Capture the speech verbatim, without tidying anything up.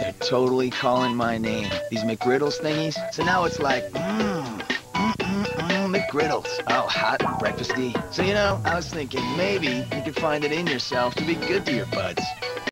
They're totally calling my name. These McGriddles thingies. So now it's like, mmm, mmm, mmm, mmm, McGriddles. Oh, hot and breakfasty. So, you know, I was thinking maybe you could find it in yourself to be good to your buds.